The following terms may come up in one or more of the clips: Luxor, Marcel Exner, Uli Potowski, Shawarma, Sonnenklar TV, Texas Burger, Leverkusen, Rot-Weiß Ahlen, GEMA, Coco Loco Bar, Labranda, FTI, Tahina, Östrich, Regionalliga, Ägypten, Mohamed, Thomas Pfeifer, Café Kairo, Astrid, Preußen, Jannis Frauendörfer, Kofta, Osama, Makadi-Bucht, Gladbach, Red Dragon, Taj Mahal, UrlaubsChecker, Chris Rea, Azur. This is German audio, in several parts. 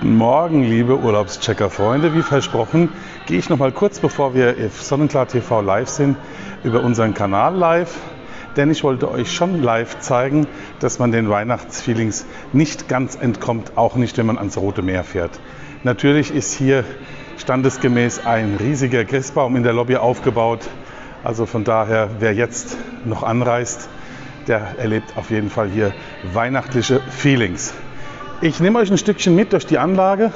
Guten Morgen, liebe Urlaubschecker-Freunde. Wie versprochen, gehe ich noch mal kurz, bevor wir auf Sonnenklar TV live sind, über unseren Kanal live. Denn ich wollte euch schon live zeigen, dass man den Weihnachtsfeelings nicht ganz entkommt, auch nicht, wenn man ans Rote Meer fährt. Natürlich ist hier standesgemäß ein riesiger Christbaum in der Lobby aufgebaut. Also von daher, wer jetzt noch anreist, der erlebt auf jeden Fall hier weihnachtliche Feelings. Ich nehme euch ein Stückchen mit durch die Anlage,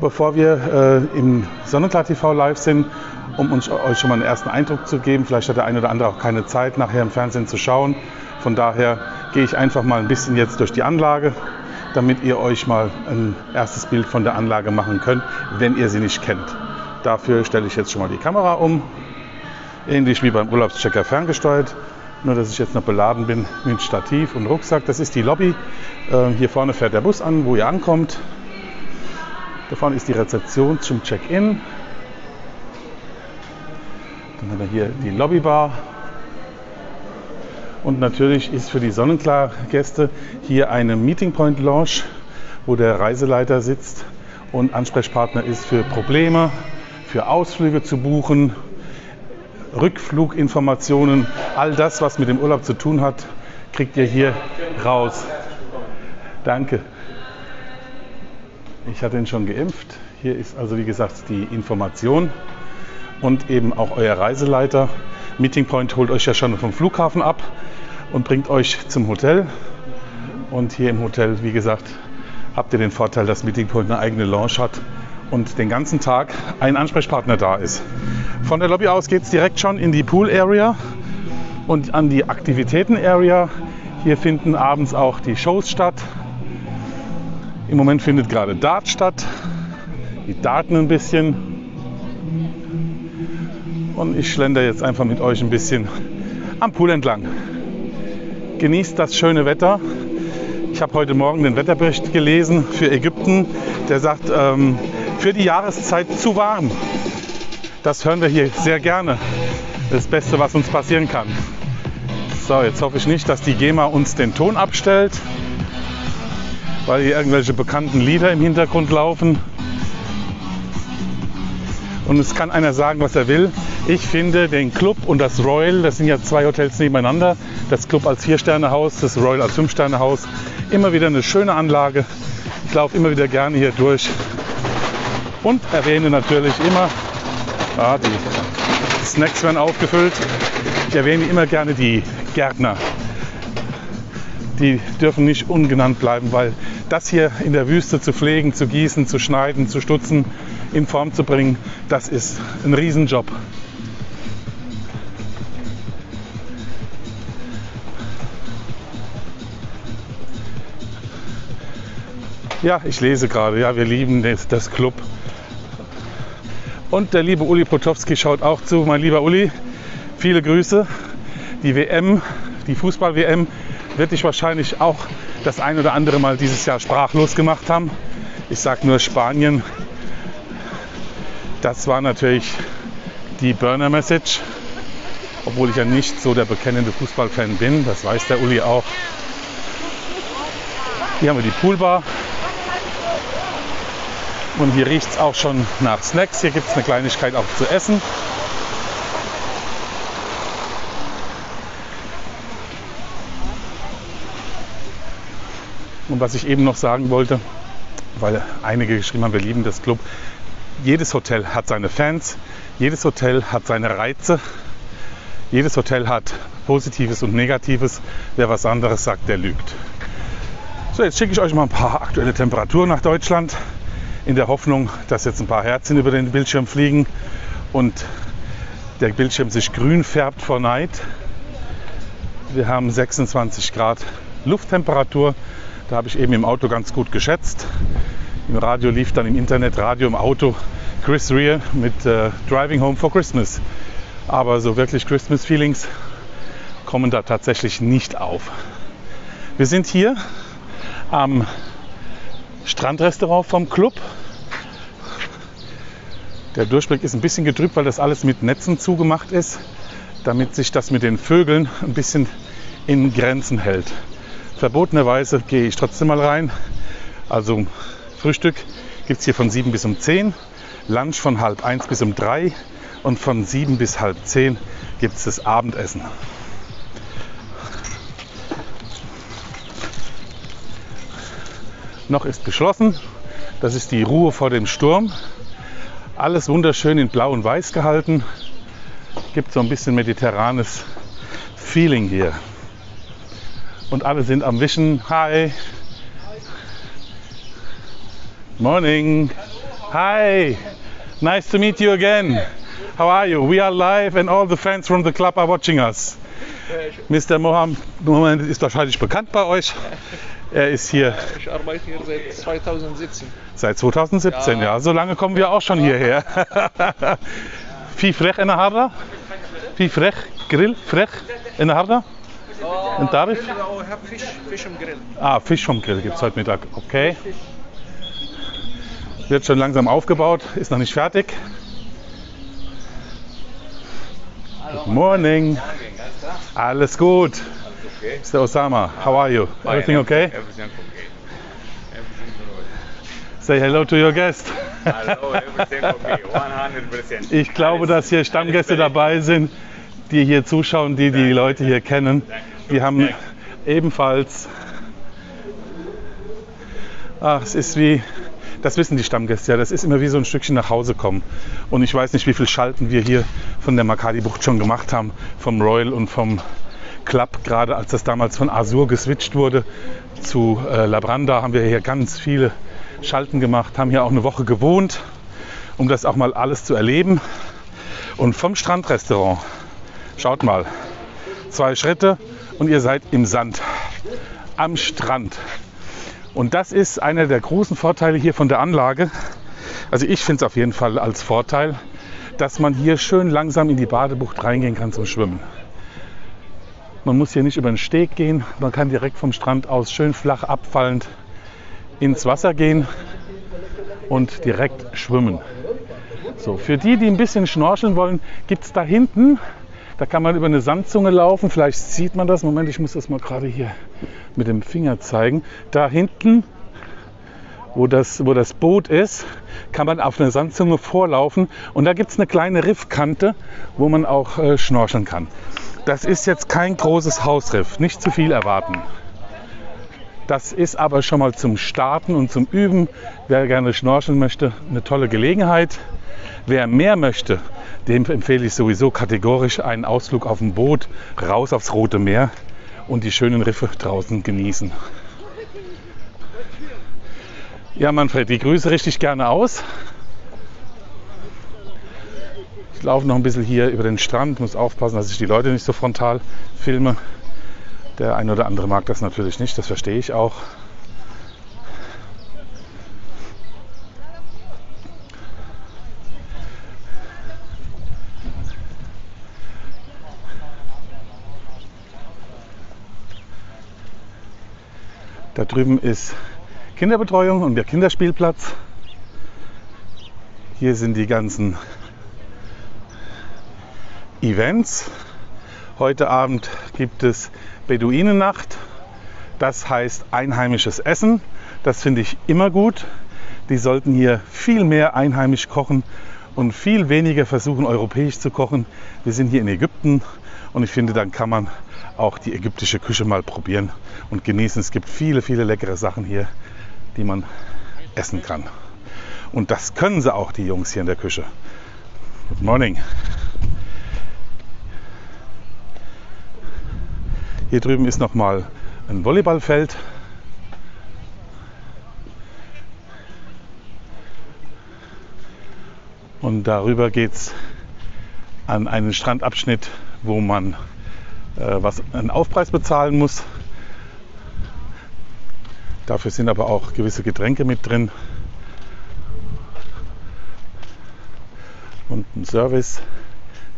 bevor wir im Sonnenklar TV live sind, um euch schon mal einen ersten Eindruck zu geben. Vielleicht hat der eine oder andere auch keine Zeit, nachher im Fernsehen zu schauen. Von daher gehe ich einfach mal ein bisschen jetzt durch die Anlage, damit ihr euch mal ein erstes Bild von der Anlage machen könnt, wenn ihr sie nicht kennt. Dafür stelle ich jetzt schon mal die Kamera um, ähnlich wie beim Urlaubschecker ferngesteuert. Nur, dass ich jetzt noch beladen bin mit Stativ und Rucksack. Das ist die Lobby. Hier vorne fährt der Bus an, wo ihr ankommt. Da vorne ist die Rezeption zum Check-in. Dann haben wir hier die Lobbybar. Und natürlich ist für die Sonnenklar-Gäste hier eine Meeting Point Lounge, wo der Reiseleiter sitzt und Ansprechpartner ist für Probleme, für Ausflüge zu buchen, Rückfluginformationen, all das, was mit dem Urlaub zu tun hat, kriegt ihr hier raus. Danke. Ich hatte ihn schon geimpft. Hier ist also, wie gesagt, die Information und eben auch euer Reiseleiter. Meeting Point holt euch ja schon vom Flughafen ab und bringt euch zum Hotel. Und hier im Hotel, wie gesagt, habt ihr den Vorteil, dass Meeting Point eine eigene Lounge hat und den ganzen Tag ein Ansprechpartner da ist. Von der Lobby aus geht es direkt schon in die Pool-Area und an die Aktivitäten-Area. Hier finden abends auch die Shows statt. Im Moment findet gerade Dart statt. Die darten ein bisschen. Und ich schlendere jetzt einfach mit euch ein bisschen am Pool entlang. Genießt das schöne Wetter. Ich habe heute Morgen den Wetterbericht gelesen für Ägypten. Der sagt, für die Jahreszeit zu warm. Das hören wir hier sehr gerne. Das Beste, was uns passieren kann. So, jetzt hoffe ich nicht, dass die GEMA uns den Ton abstellt, weil hier irgendwelche bekannten Lieder im Hintergrund laufen. Und es kann einer sagen, was er will. Ich finde den Club und das Royal, das sind ja zwei Hotels nebeneinander, das Club als 4-Sterne-Haus, das Royal als 5-Sterne-Haus, immer wieder eine schöne Anlage. Ich laufe immer wieder gerne hier durch und erwähne natürlich immer, die Snacks werden aufgefüllt. Ich erwähne immer gerne die Gärtner. Die dürfen nicht ungenannt bleiben, weil das hier in der Wüste zu pflegen, zu gießen, zu schneiden, zu stutzen, in Form zu bringen, das ist ein Riesenjob. Ja, ich lese gerade, ja, wir lieben das Club. Und der liebe Uli Potowski schaut auch zu. Mein lieber Uli, viele Grüße. Die WM, die Fußball-WM, wird dich wahrscheinlich auch das ein oder andere Mal dieses Jahr sprachlos gemacht haben. Ich sage nur Spanien. Das war natürlich die Burner-Message. Obwohl ich ja nicht so der bekennende Fußballfan bin, das weiß der Uli auch. Hier haben wir die Poolbar. Und hier riecht es auch schon nach Snacks. Hier gibt es eine Kleinigkeit auch zu essen. Und was ich eben noch sagen wollte, weil einige geschrieben haben, wir lieben das Club. Jedes Hotel hat seine Fans, jedes Hotel hat seine Reize, jedes Hotel hat Positives und Negatives. Wer was anderes sagt, der lügt. So, jetzt schicke ich euch mal ein paar aktuelle Temperaturen nach Deutschland, in der Hoffnung, dass jetzt ein paar Herzchen über den Bildschirm fliegen und der Bildschirm sich grün färbt vor Neid. Wir haben 26 Grad Lufttemperatur, da habe ich eben im Auto ganz gut geschätzt. Im Radio lief dann im Internet, Radio im Auto, Chris Rea mit Driving Home for Christmas. Aber so wirklich Christmas Feelings kommen da tatsächlich nicht auf. Wir sind hier am Strandrestaurant vom Club. Der Durchblick ist ein bisschen getrübt, weil das alles mit Netzen zugemacht ist, damit sich das mit den Vögeln ein bisschen in Grenzen hält. Verbotenerweise gehe ich trotzdem mal rein. Also Frühstück gibt es hier von 7 bis um 10, Lunch von halb 1 bis um 3 und von 7 bis halb 10 gibt es das Abendessen. Noch ist geschlossen, das ist die Ruhe vor dem Sturm. Alles wunderschön in Blau und Weiß gehalten. Gibt so ein bisschen mediterranes Feeling hier. Und alle sind am Wischen. Hi! Morning! Hi! Nice to meet you again! How are you? We are live and all the fans from the club are watching us. Mr. Mohamed ist wahrscheinlich bekannt bei euch. Er ist hier. Ich arbeite hier seit 2017. Seit 2017, ja. So lange kommen wir auch schon hierher. Viel frech in der Harda? Viel frech? Grill? Frech? In der Harda? Und Tarif? Fisch vom Grill. Ah, Fisch vom Grill gibt es heute Mittag. Okay. Wird schon langsam aufgebaut, ist noch nicht fertig. Good morning. Alles gut. Okay. Mr. Osama, how are you? Everything okay? Everything okay. Everything okay. Say hello to your guest. Hello, everything okay, 100%. Ich glaube, dass hier Stammgäste dabei sind, die hier zuschauen, die die Leute hier kennen. Die haben ebenfalls... Ach, es ist wie... Das wissen die Stammgäste ja, das ist immer wie so ein Stückchen nach Hause kommen. Und ich weiß nicht, wie viel Schalten wir hier von der Makadi-Bucht schon gemacht haben, vom Royal und vom... Club, gerade als das damals von Azur geswitcht wurde zu Labranda, haben wir hier ganz viele Schalten gemacht, haben hier auch eine Woche gewohnt, um das auch mal alles zu erleben. Und vom Strandrestaurant, schaut mal, 2 Schritte und ihr seid im Sand, am Strand. Und das ist einer der großen Vorteile hier von der Anlage. Also ich finde es auf jeden Fall als Vorteil, dass man hier schön langsam in die Badebucht reingehen kann zum Schwimmen. Man muss hier nicht über den Steg gehen, man kann direkt vom Strand aus schön flach abfallend ins Wasser gehen und direkt schwimmen. So, für die, die ein bisschen schnorcheln wollen, gibt es da hinten, da kann man über eine Sandzunge laufen, vielleicht sieht man das, Moment, ich muss das mal gerade hier mit dem Finger zeigen. Da hinten, wo das Boot ist, kann man auf eine Sandzunge vorlaufen und da gibt es eine kleine Riffkante, wo man auch schnorcheln kann. Das ist jetzt kein großes Hausriff, nicht zu viel erwarten. Das ist aber schon mal zum Starten und zum Üben. Wer gerne schnorcheln möchte, eine tolle Gelegenheit. Wer mehr möchte, dem empfehle ich sowieso kategorisch einen Ausflug auf ein Boot, raus aufs Rote Meer und die schönen Riffe draußen genießen. Ja, Manfred, die Grüße richte ich gerne aus. Ich laufe noch ein bisschen hier über den Strand, muss aufpassen, dass ich die Leute nicht so frontal filme. Der ein oder andere mag das natürlich nicht, das verstehe ich auch. Da drüben ist Kinderbetreuung und der Kinderspielplatz. Hier sind die ganzen Events. Heute Abend gibt es Beduinennacht. Das heißt einheimisches Essen. Das finde ich immer gut. Die sollten hier viel mehr einheimisch kochen und viel weniger versuchen, europäisch zu kochen. Wir sind hier in Ägypten und ich finde, dann kann man auch die ägyptische Küche mal probieren und genießen. Es gibt viele, viele leckere Sachen hier, die man essen kann. Und das können sie auch, die Jungs hier in der Küche. Good morning. Hier drüben ist nochmal ein Volleyballfeld. Und darüber geht es an einen Strandabschnitt, wo man einen Aufpreis bezahlen muss. Dafür sind aber auch gewisse Getränke mit drin. Und ein Service.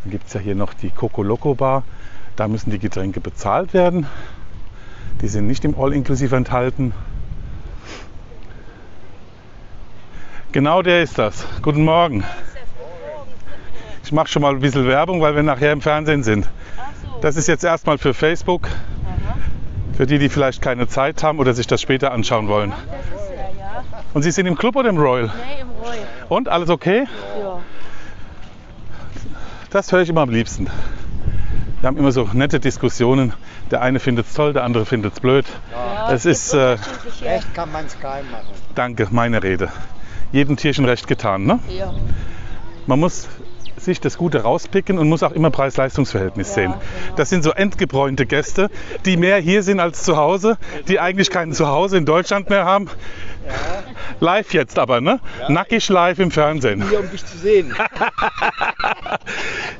Dann gibt es ja hier noch die Coco Loco Bar. Da müssen die Getränke bezahlt werden. Die sind nicht im All-Inklusive enthalten. Genau der ist das. Guten Morgen. Ich mache schon mal ein bisschen Werbung, weil wir nachher im Fernsehen sind. Das ist jetzt erstmal für Facebook. Für die, die vielleicht keine Zeit haben oder sich das später anschauen wollen. Und Sie sind im Club oder im Royal? Nein, im Royal. Und, alles okay? Ja. Das höre ich immer am liebsten. Wir haben immer so nette Diskussionen. Der eine findet es toll, der andere findet es blöd. Ja, es ist... Recht kann man es geil machen. Danke, meine Rede. Jedem Tierchen recht getan, ne? Ja. Man muss sich das Gute rauspicken und muss auch immer Preis-Leistungs-Verhältnis sehen. Genau. Das sind so entgebräunte Gäste, die mehr hier sind als zu Hause, die eigentlich kein Zuhause in Deutschland mehr haben. Ja. Live jetzt aber, ne? Ja. Nackig live im Fernsehen. Ich bin hier, um dich zu sehen.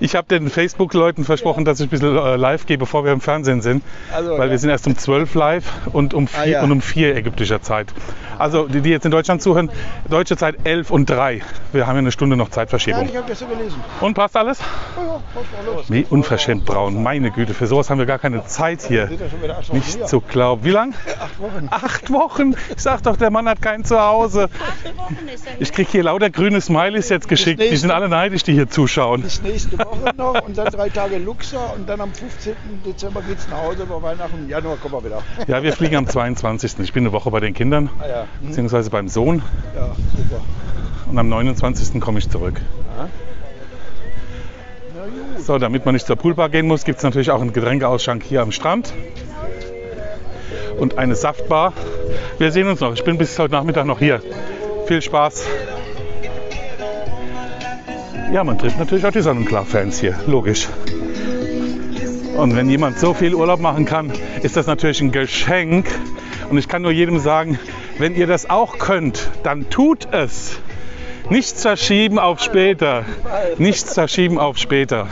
Ich habe den Facebook-Leuten versprochen, dass ich ein bisschen live gehe, bevor wir im Fernsehen sind. Also, weil wir sind erst um 12 live und um 4 ägyptischer Zeit. Also die jetzt in Deutschland zuhören, deutsche Zeit 11 und 3. Wir haben ja eine Stunde noch Zeitverschiebung. Ja, ich habe das so gelesen. Und passt alles? Ja, passt alles. Wie unverschämt braun, meine Güte. Für sowas haben wir gar keine Zeit hier. Nicht zu glauben. Wie lang? 8 Wochen. 8 Wochen? Ich sag doch, der Mann hat kein Zuhause. 8 Wochen ist er hier. Ich kriege hier lauter grüne Smileys jetzt geschickt. Die sind alle neidisch, die hier zuschauen. Bis nächste Woche noch und dann 3 Tage Luxor und dann am 15. Dezember geht's nach Hause, aber Weihnachten im Januar kommen wir wieder. Ja, wir fliegen am 22. Ich bin eine Woche bei den Kindern, beziehungsweise beim Sohn. Ja, super. Und am 29. komme ich zurück. Ja. So, damit man nicht zur Poolbar gehen muss, gibt es natürlich auch einen Getränkeausschank hier am Strand. Und eine Saftbar. Wir sehen uns noch. Ich bin bis heute Nachmittag noch hier. Viel Spaß. Ja, man trifft natürlich auch die Sonnenklar-Fans hier, logisch. Und wenn jemand so viel Urlaub machen kann, ist das natürlich ein Geschenk. Und ich kann nur jedem sagen, wenn ihr das auch könnt, dann tut es. Nichts verschieben auf später. Nichts verschieben auf später.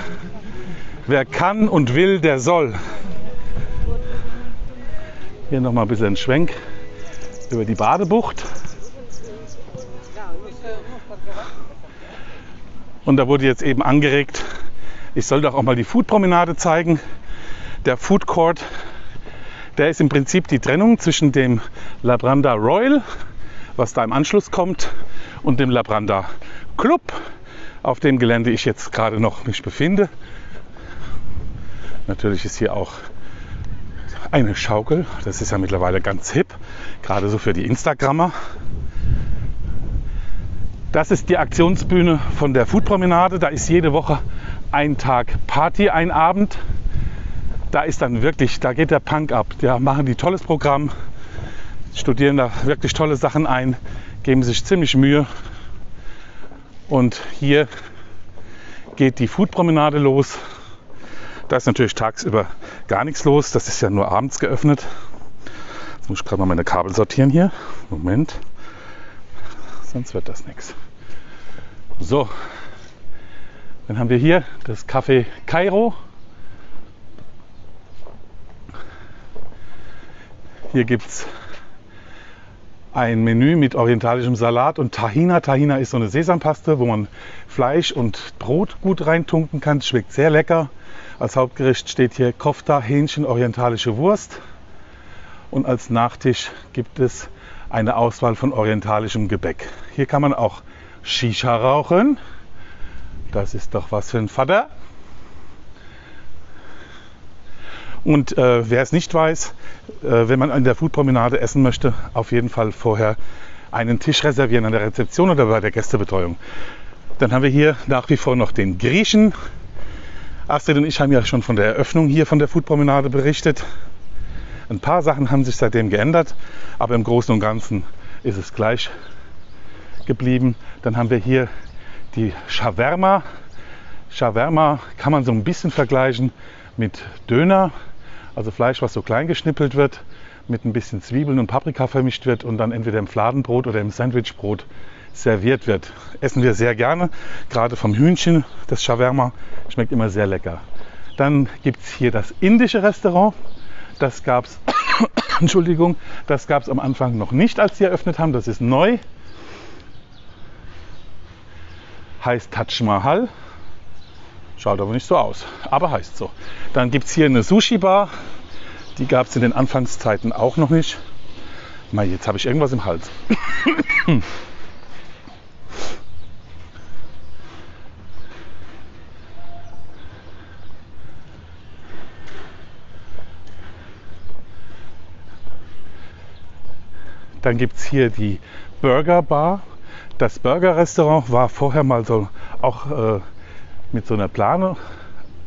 Wer kann und will, der soll. Hier nochmal ein bisschen ein Schwenk über die Badebucht. Und da wurde jetzt eben angeregt, ich soll doch auch mal die Foodpromenade zeigen. Der Food Court, der ist im Prinzip die Trennung zwischen dem Labranda Royal, was da im Anschluss kommt, und dem Labranda Club, auf dem Gelände ich jetzt gerade noch mich befinde. Natürlich ist hier auch eine Schaukel, das ist ja mittlerweile ganz hip, gerade so für die Instagrammer. Das ist die Aktionsbühne von der Foodpromenade. Da ist jede Woche ein Tag Party, ein Abend. Da ist dann wirklich, da geht der Punk ab. Da machen die tolles Programm, studieren da wirklich tolle Sachen ein, geben sich ziemlich Mühe. Und hier geht die Foodpromenade los. Da ist natürlich tagsüber gar nichts los. Das ist ja nur abends geöffnet. Jetzt muss ich gerade mal meine Kabel sortieren hier. Moment. Sonst wird das nichts. So, dann haben wir hier das Café Kairo. Hier gibt es ein Menü mit orientalischem Salat und Tahina. Tahina ist so eine Sesampaste, wo man Fleisch und Brot gut reintunken kann. Schmeckt sehr lecker. Als Hauptgericht steht hier Kofta, Hähnchen, orientalische Wurst. Und als Nachtisch gibt es eine Auswahl von orientalischem Gebäck. Hier kann man auch Shisha rauchen. Das ist doch was für ein Vater. Und wer es nicht weiß, wenn man an der Foodpromenade essen möchte, auf jeden Fall vorher einen Tisch reservieren an der Rezeption oder bei der Gästebetreuung. Dann haben wir hier nach wie vor noch den Griechen. Astrid und ich haben ja schon von der Eröffnung hier von der Foodpromenade berichtet. Ein paar Sachen haben sich seitdem geändert, aber im Großen und Ganzen ist es gleich geblieben. Dann haben wir hier die Shawarma. Shawarma kann man so ein bisschen vergleichen mit Döner, also Fleisch, was so klein geschnippelt wird, mit ein bisschen Zwiebeln und Paprika vermischt wird und dann entweder im Fladenbrot oder im Sandwichbrot serviert wird. Essen wir sehr gerne, gerade vom Hühnchen, das Shawarma, schmeckt immer sehr lecker. Dann gibt es hier das indische Restaurant. Das gab es am Anfang noch nicht, als sie eröffnet haben. Das ist neu. Heißt Taj Mahal. Schaut aber nicht so aus, aber heißt so. Dann gibt es hier eine Sushi-Bar. Die gab es in den Anfangszeiten auch noch nicht. Mal, jetzt habe ich irgendwas im Hals. Dann gibt es hier die Burger Bar. Das Burger Restaurant war vorher mal so auch mit so einer Plane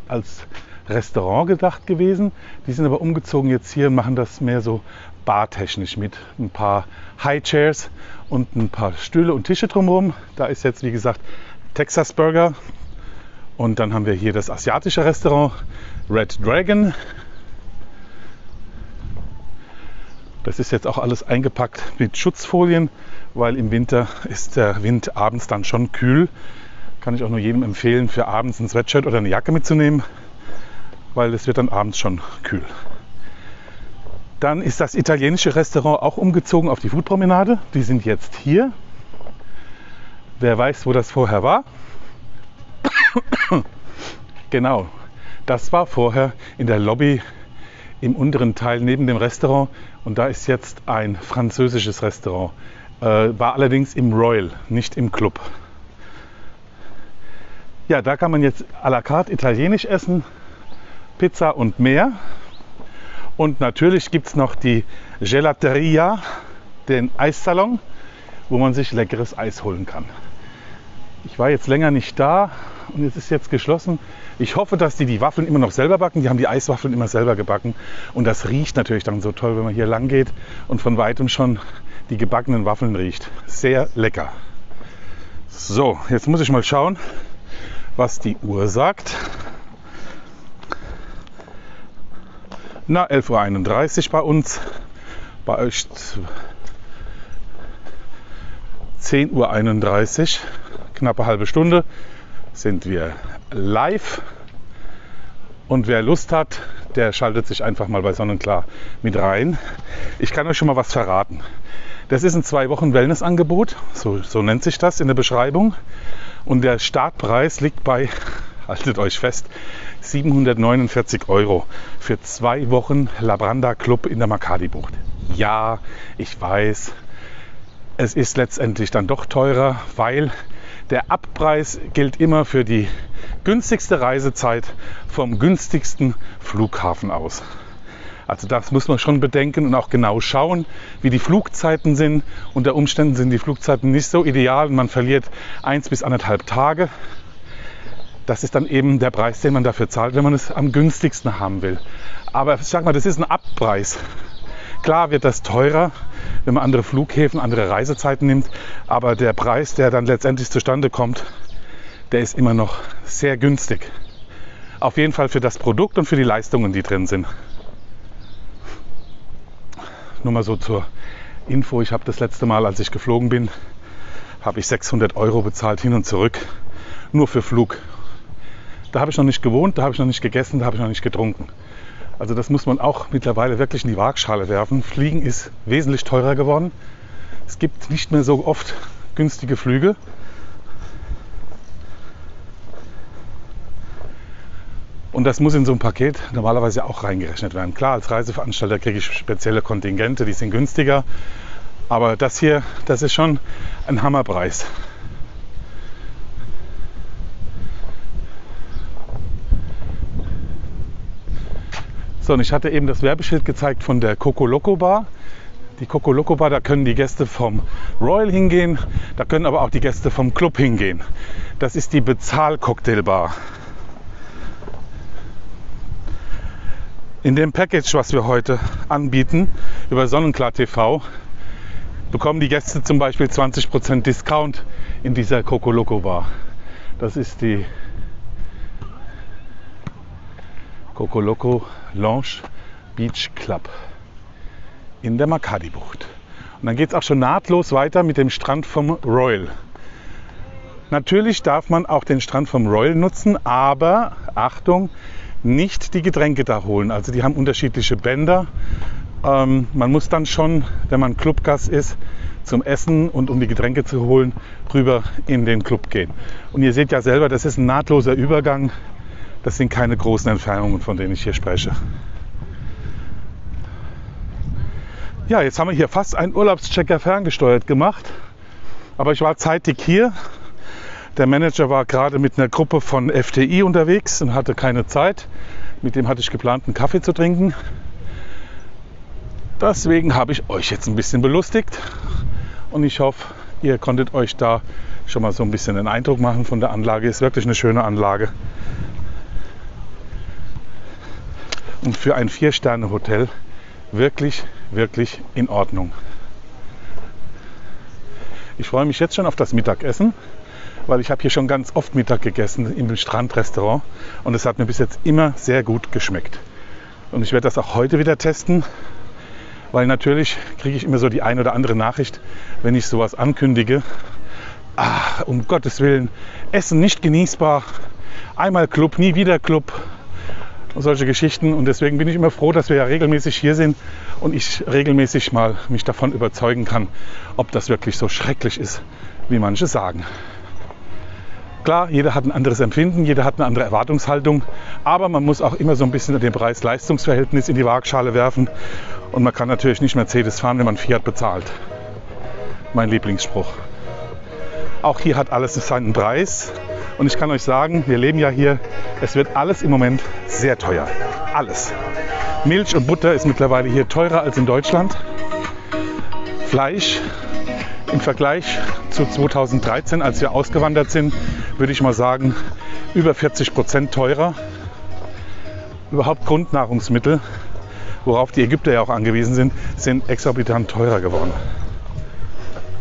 als Restaurant gedacht gewesen. Die sind aber umgezogen jetzt hier und machen das mehr so bartechnisch mit ein paar High Chairs und ein paar Stühle und Tische drumherum. Da ist jetzt, wie gesagt, Texas Burger. Und dann haben wir hier das asiatische Restaurant Red Dragon. Das ist jetzt auch alles eingepackt mit Schutzfolien, weil im Winter ist der Wind abends dann schon kühl. Kann ich auch nur jedem empfehlen, für abends ein Sweatshirt oder eine Jacke mitzunehmen, weil es wird dann abends schon kühl. Dann ist das italienische Restaurant auch umgezogen auf die Foodpromenade. Die sind jetzt hier. Wer weiß, wo das vorher war? Genau, das war vorher in der Lobby im unteren Teil neben dem Restaurant. Und da ist jetzt ein französisches Restaurant. War allerdings im Royal, nicht im Club. Ja, da kann man jetzt à la carte italienisch essen, Pizza und mehr. Und natürlich gibt es noch die Gelateria, den Eissalon, wo man sich leckeres Eis holen kann. Ich war jetzt länger nicht da und es ist jetzt geschlossen. Ich hoffe, dass die Waffeln immer noch selber backen. Die haben die Eiswaffeln immer selber gebacken. Und das riecht natürlich dann so toll, wenn man hier lang geht und von weitem schon die gebackenen Waffeln riecht. Sehr lecker. So, jetzt muss ich mal schauen, was die Uhr sagt. Na, 11:31 Uhr bei uns. Bei euch 10:31 Uhr. Knappe halbe Stunde sind wir live und wer Lust hat, der schaltet sich einfach mal bei Sonnenklar mit rein. Ich kann euch schon mal was verraten. Das ist ein 2-Wochen-Wellness-Angebot, so nennt sich das in der Beschreibung. Und der Startpreis liegt bei, haltet euch fest, 749 € für 2 Wochen Labranda Club in der Makadi-Bucht. Ja, ich weiß, es ist letztendlich dann doch teurer, weil der Abpreis gilt immer für die günstigste Reisezeit vom günstigsten Flughafen aus. Also das muss man schon bedenken und auch genau schauen, wie die Flugzeiten sind. Unter Umständen sind die Flugzeiten nicht so ideal und man verliert 1 bis 1,5 Tage. Das ist dann eben der Preis, den man dafür zahlt, wenn man es am günstigsten haben will. Aber ich sag mal, das ist ein Abpreis. Klar wird das teurer, wenn man andere Flughäfen, andere Reisezeiten nimmt, aber der Preis, der dann letztendlich zustande kommt, der ist immer noch sehr günstig. Auf jeden Fall für das Produkt und für die Leistungen, die drin sind. Nur mal so zur Info, ich habe das letzte Mal, als ich geflogen bin, habe ich 600 € bezahlt hin und zurück, nur für Flug. Da habe ich noch nicht gewohnt, da habe ich noch nicht gegessen, da habe ich noch nicht getrunken. Also das muss man auch mittlerweile wirklich in die Waagschale werfen. Fliegen ist wesentlich teurer geworden. Es gibt nicht mehr so oft günstige Flüge. Und das muss in so ein Paket normalerweise auch reingerechnet werden. Klar, als Reiseveranstalter kriege ich spezielle Kontingente, die sind günstiger. Aber das hier, das ist schon ein Hammerpreis. So, und ich hatte eben das Werbeschild gezeigt von der Coco Loco Bar. Die Coco Loco Bar, da können die Gäste vom Royal hingehen, da können aber auch die Gäste vom Club hingehen. Das ist die Bezahl-Cocktail-Bar. In dem Package, was wir heute anbieten, über Sonnenklar TV, bekommen die Gäste zum Beispiel 20% Discount in dieser Coco Loco Bar. Das ist die Coco Loco Lounge Beach Club in der Makadi-Bucht. Und dann geht es auch schon nahtlos weiter mit dem Strand vom Royal. Natürlich darf man auch den Strand vom Royal nutzen, aber Achtung, nicht die Getränke da holen. Also die haben unterschiedliche Bänder. Man muss dann schon, wenn man Clubgast ist, zum Essen und um die Getränke zu holen, rüber in den Club gehen. Und ihr seht ja selber, das ist ein nahtloser Übergang. Das sind keine großen Entfernungen, von denen ich hier spreche. Ja, jetzt haben wir hier fast einen Urlaubschecker ferngesteuert gemacht. Aber ich war zeitig hier. Der Manager war gerade mit einer Gruppe von FTI unterwegs und hatte keine Zeit. Mit dem hatte ich geplant, einen Kaffee zu trinken. Deswegen habe ich euch jetzt ein bisschen belustigt und ich hoffe, ihr konntet euch da schon mal so ein bisschen den Eindruck machen von der Anlage. Ist wirklich eine schöne Anlage. Und für ein 4-Sterne-Hotel wirklich, wirklich in Ordnung. Ich freue mich jetzt schon auf das Mittagessen, weil ich habe hier schon ganz oft Mittag gegessen im Strandrestaurant und es hat mir bis jetzt immer sehr gut geschmeckt. Und ich werde das auch heute wieder testen, weil natürlich kriege ich immer so die ein oder andere Nachricht, wenn ich sowas ankündige. Ach, um Gottes Willen, Essen nicht genießbar, einmal Club, nie wieder Club und solche Geschichten. Und deswegen bin ich immer froh, dass wir ja regelmäßig hier sind und ich regelmäßig mal mich davon überzeugen kann, ob das wirklich so schrecklich ist, wie manche sagen. Klar, jeder hat ein anderes Empfinden, jeder hat eine andere Erwartungshaltung, aber man muss auch immer so ein bisschen den Preis-Leistungs-Verhältnis in die Waagschale werfen und man kann natürlich nicht Mercedes fahren, wenn man Fiat bezahlt. Mein Lieblingsspruch. Auch hier hat alles seinen Preis und ich kann euch sagen, wir leben ja hier, es wird alles im Moment sehr teuer. Alles. Milch und Butter ist mittlerweile hier teurer als in Deutschland. Fleisch im Vergleich zu 2013, als wir ausgewandert sind, würde ich mal sagen, über 40% teurer. Überhaupt Grundnahrungsmittel, worauf die Ägypter ja auch angewiesen sind exorbitant teurer geworden.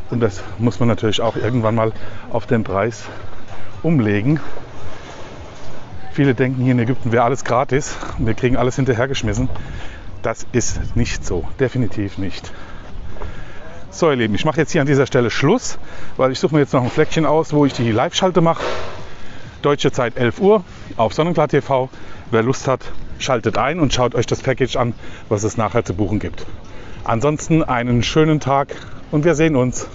Und das muss man natürlich auch irgendwann mal auf den Preis umlegen. Viele denken, hier in Ägypten wäre alles gratis und wir kriegen alles hinterhergeschmissen. Das ist nicht so, definitiv nicht. So ihr Lieben, ich mache jetzt hier an dieser Stelle Schluss, weil ich suche mir jetzt noch ein Fleckchen aus, wo ich die Live-Schalte mache. Deutsche Zeit 11 Uhr auf Sonnenklar TV. Wer Lust hat, schaltet ein und schaut euch das Package an, was es nachher zu buchen gibt. Ansonsten einen schönen Tag und wir sehen uns.